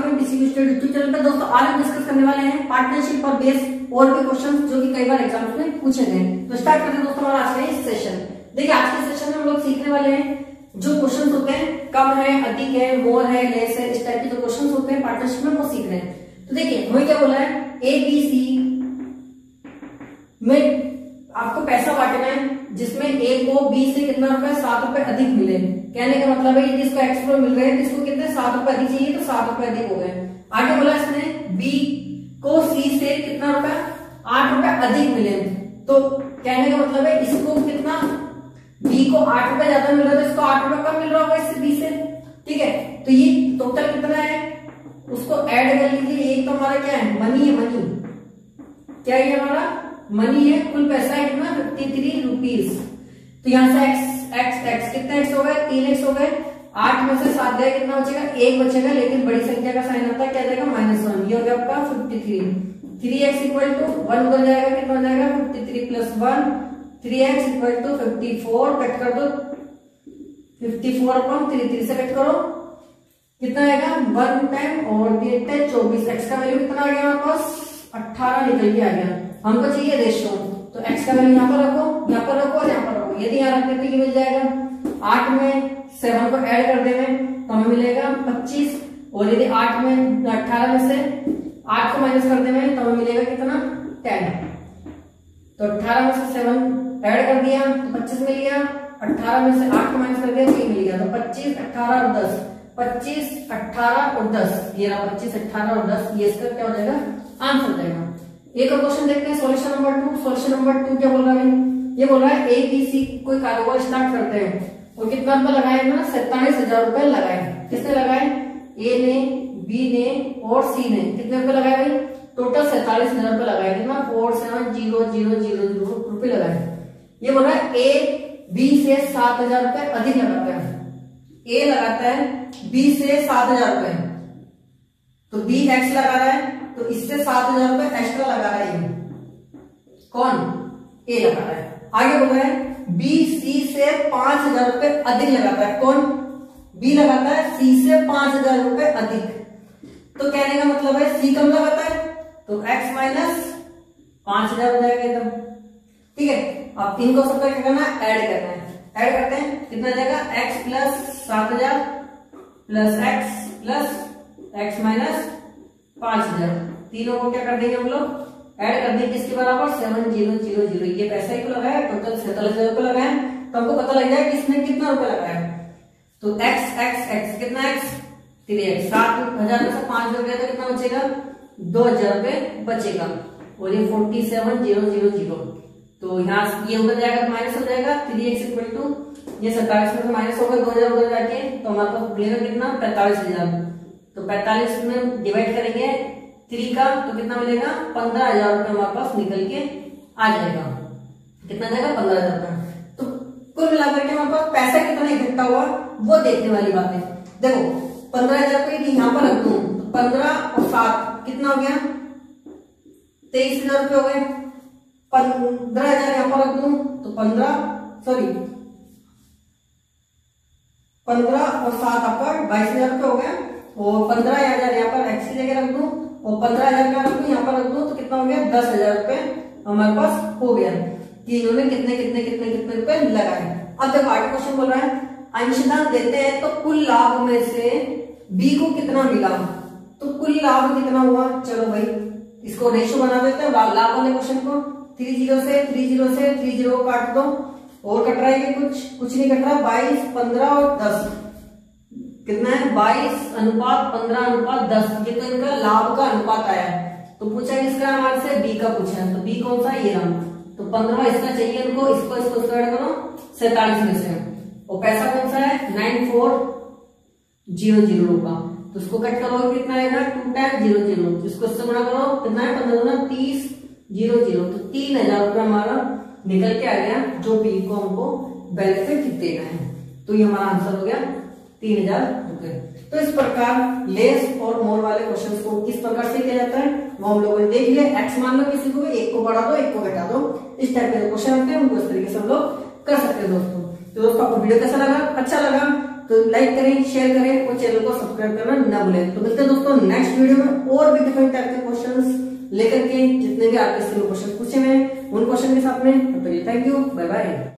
कर रहे हैं यूट्यूब चैनल पर। दोस्तों आज हम डिस्कस करने वाले हैं पार्टनरशिप और बेस और के क्वेश्चंस जो कि कई बार एग्जाम्स में पूछे गए। तो स्टार्ट करते हैं दोस्तों हमारा आज का सेशन। देखिए आज के सेशन में हम लोग सीखने वाले हैं जो क्वेश्चंस होते हैं कम है, अधिक है, मोर है, लेस है, इस टाइप के जो क्वेश्चंस होते हैं पार्टनरशिप में वो सीख रहे हैं। तो देखिए हमें क्या बोला है, ए बी सी में आपको पैसा बांटना है जिसमें ए को बी से कितना रुपए 7 रुपए अधिक मिले। कहने का मतलब है जिसको एक्स रुपए मिल रहे हैं इसको कितने 7 रुपए अधिक चाहिए तो 7 रुपए अधिक हो गए। आगे बोला इसने बी को सी से कितना रुपए 8 रुपए अधिक मिले। तो कहने का मतलब है इसको कितना बी को 8 रुपए ज्यादा मिल रहा है तो इसको 8 रुपए कम मिल रहा होगा इससे बी से। ठीक है तो ये टोटल कितना है उसको एड कर लीजिए। एक तो हमारा क्या है मनी है, मनी क्या है हमारा मनी है, कुल पैसा है कितना 53 रुपीज। तो यहाँ से एक्स एक्स एक्स कितना एक्स हो गया 3 एक्स हो गए। 8 में से 7 गया कितना बचेगा 1 बचेगा, लेकिन बड़ी संख्या का साइन होता है क्या जाएगा -1। ये हो गया आपका 53। 3x = 1 हो जाएगा कितना हो जाएगा 53 + 1। 3x = 54, कट कर दो 54/3 से कट करो कितना आएगा 1 टाइम और 24। एक्स का वैल्यू कितना आ गया हमारे पास 18 निकल के आ गया। हमको चाहिए रेशियो तो x का वैल्यू यहाँ पर रखो, यहाँ पर रखो और यहाँ पर रखो। यदि यहाँ रखते तो ये मिल जाएगा 8 में 7 को ऐड कर देंगे तो हमें मिलेगा 25 और यदि 18 में से 8 को माइनस कर देंगे तो हमें मिलेगा कितना 10। तो 18 में से 7 ऐड कर दिया तो 25 मिल गया। 18 में से 8 को माइनस कर दिया तो ये मिल गया। तो 25, 18 और 10, 25, 18 और 10 ये रहा 25, 18 और 10। ये इसका क्या हो जाएगा आंसर हो जाएगा। एक और क्वेश्चन देखते हैं सॉल्यूशन नंबर 2। सॉल्यूशन नंबर 2 क्या बोल रहा है, ये बोल रहा है ए बी सी कोई कारोबार स्टार्ट करते हैं और कितना रुपए लगाए ना 47,000 रुपए लगाए। किसने लगाए ए ने, बी ने और सी ने। कितने रुपए लगाए भाई टोटल 47,000 रुपए लगाए कितना 47,000 रुपए लगाए। ये बोल रहा है ए बी से 7,000 रुपए अधिक लगाता है। ए लगाता है बी से 7,000 रुपए तो बी एक्स लगा रहा है तो इससे 7,000 रुपए एक्स्ट्रा लगा रहा है कौन ए लगा रहा है। आगे बोल रहा है बी सी से 5,000 रुपए अधिक लगाता है कौन बी लगाता है सी से 5,000 रुपए अधिक। तो कहने का मतलब है सी कम लगाता है तो एक्स माइनस 5,000 हो जाएगा एकदम। ठीक है अब इनको सबका क्या करना है ऐड करना है। ऐड करते हैं कितना जाएगा एक्स प्लस 7,000 + x + x -5,000। तीनों को क्या कर देंगे हम लोग ऐड कर देंगे किसके बराबर 7,000। ये पैसा ही को लगाया टोटल 47,000 को लगाया तो हमको पता लग जाएगा कि इसमें कितना रुपए लगाया। तो x x x कितना x 3x 7,000 में से 5,000 गया तो कितना बचेगा 2,000 रुपए बचेगा और ये 47,000। तो यहाँ ये उधर जाएगा माइनस हो जाएगा 3x = ये 27 में से माइनस होगा 2,000 उधर जाके तो हमारे पास मिलेगा कितना 45,000। तो 45 में डिवाइड करेंगे 3 का तो कितना मिलेगा 15,000 रुपए हमारे पास निकल के आ जाएगा। कितना जाएगा 15,000 रुपए। तो कुल मिलाकर के हमारे पास पैसा कितना इकट्ठा हुआ वो देखने वाली बात है। देखो 15,000 रुपए यहाँ पर रख दू तो 15 और 7 कितना हो गया 23,000 रुपए हो गए। 15,000 यहाँ पर रख दू तो 15 और 7 आपका 22,000 रुपए हो गया। 15,000 यहाँ पर एक्स की जगह रख दू और 15,000 का रख दू यहाँ पर रख दू तो कितना हो गया 10,000 रुपए हमारे पास हो गया कि इन्होंने कितने कितने कितने कितने रुपए लगाए। अब देखो आगे क्वेश्चन बोल रहा है अंशदान देते हैं तो कुल लाभ में से बी को कितना मिला तो कुल लाभ कितना हुआ। चलो भाई इसको रेशियो बना देते हैं लाभ वाले क्वेश्चन को। 30 से 30 काट दो और कट रहा है कुछ नहीं कट रहा। 22, 15 और 10 कितना है 22 अनुपात 15 अनुपात 10। ये तो इनका लाभ का अनुपात आया है। तो पूछा इसका हमारे से बी का पूछा है तो बी कौन सा है ये रहा तो 15वां इसका चाहिए इनको। इसको स्क्वायर करो 47 में से और पैसा कौन सा है 94,000 का तो इसको कट करोगे कितना आएगा 2,000। इसको इससे गुणा करो कितना है 15×30,000 तो 3,000 रुपया हमारा निकल के आ गया जो बी को हमको बेनिफिट देना है। तो ये हमारा आंसर हो गया 3,000 रुपए। तो इस प्रकार लेस और मोर वाले क्वेश्चंस को किस प्रकार से किया जाता है वो हम लोगों ने देख लिया। एक्स मान लो किसी को एक को बढ़ा दो एक को घटा दो इस टाइप के जो क्वेश्चन होते हैं उनको इस तरीके से हम लोग कर सकते हैं दोस्तों। तो दोस्तों आपको वीडियो कैसा लगा अच्छा लगा तो लाइक करें, शेयर करें और चैनल को सब्सक्राइब करना ना भूलें। तो मिलते हैं दोस्तों नेक्स्ट वीडियो में और भी डिफरेंट टाइप के क्वेश्चंस लेकर के, जितने भी आपके क्वेश्चन पूछे हुए हैं उन क्वेश्चन के साथ में। तो थैंक यू, बाय बाय।